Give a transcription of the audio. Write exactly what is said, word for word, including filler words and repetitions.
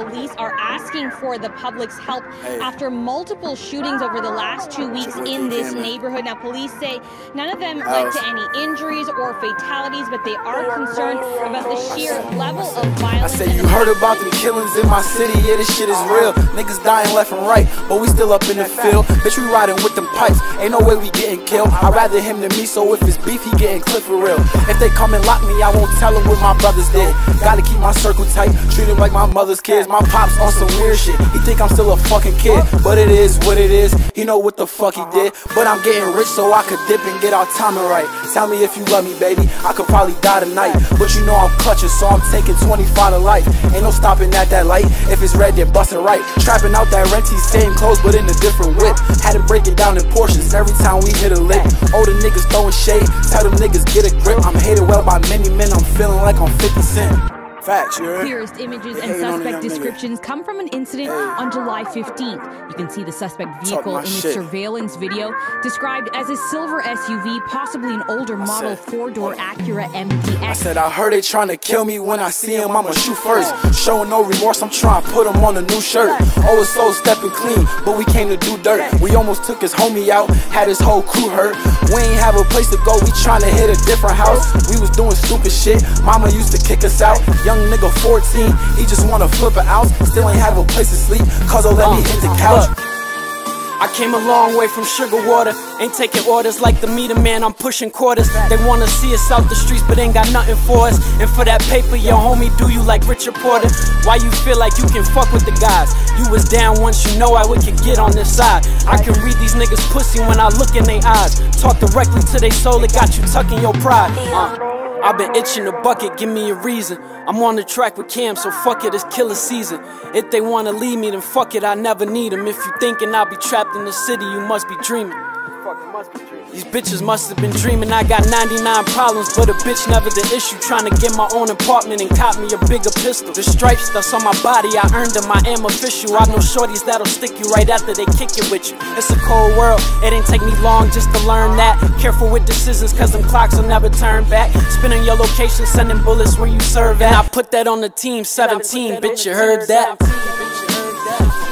Police are asking for the public's help after multiple shootings over the last two weeks in this neighborhood. Now, police say none of them led to any injuries or fatalities, but they are concerned about the sheer level of violence. I said, you heard about the killings in my city, yeah, this shit is real. Niggas dying left and right, but we still up in the field. Bitch, we riding with them pipes, ain't no way we getting killed. I'd rather him than me, so if it's beef, he getting clipped for real. If they come and lock me, I won't tell them what my brothers did. Gotta keep my circle tight, treat him like my mother's kid. My pops on some weird shit, he think I'm still a fucking kid, but it is what it is, he know what the fuck he did. But I'm getting rich so I could dip and get our timing right. Tell me if you love me, baby, I could probably die tonight. But you know I'm clutching, so I'm taking twenty-five to life. Ain't no stopping at that light, if it's red then bustin' right. Trapping out that renty, same clothes but in a different whip. Had to break it down in portions every time we hit a lick. Older niggas throwing shade, tell them niggas get a grip. I'm hated well by many men, I'm feeling like I'm fifty cent. Facts, yeah. Clearest images and suspect descriptions come from an incident on July fifteenth. You can see the suspect vehicle in a surveillance video described as a silver S U V, possibly an older model four-door Acura M D X. I said, I heard they trying to kill me. When I see him, I'ma shoot first. Showing no remorse, I'm trying to put him on a new shirt. Oh, it's so stepping clean, but we came to do dirt. We almost took his homie out, had his whole crew hurt. We ain't have a place to go, we trying to hit a different house. We was doing stupid shit, mama used to kick us out. Young nigga fourteen, he just wanna flip an ounce. Still ain't have a place to sleep, cause I'll let me hit the couch. I came a long way from sugar water. Ain't taking orders like the meter man, I'm pushing quarters. They wanna see us out the streets but ain't got nothing for us. And for that paper, your homie do you like Richard Porter. Why you feel like you can fuck with the guys? You was down once, you know I would could get on this side. I can read these niggas pussy when I look in their eyes. Talk directly to their soul, it got you tucking your pride. uh. I've been itching the bucket, give me a reason. I'm on the track with Cam, so fuck it, it's killer season. If they wanna leave me, then fuck it, I never need them. If you thinking I'll be trapped in the city, you must be dreaming. These bitches must have been dreaming. I got ninety-nine problems, but a bitch never the issue. Trying to get my own apartment and cop me a bigger pistol. The stripes that's on my body, I earned them, I am official. I know shorties that'll stick you right after they kick it with you. It's a cold world, it didn't take me long just to learn that. Careful with decisions, cause them clocks will never turn back. Spinning your location, sending bullets where you serve at. And I put that on the team, seventeen, bitch you heard that.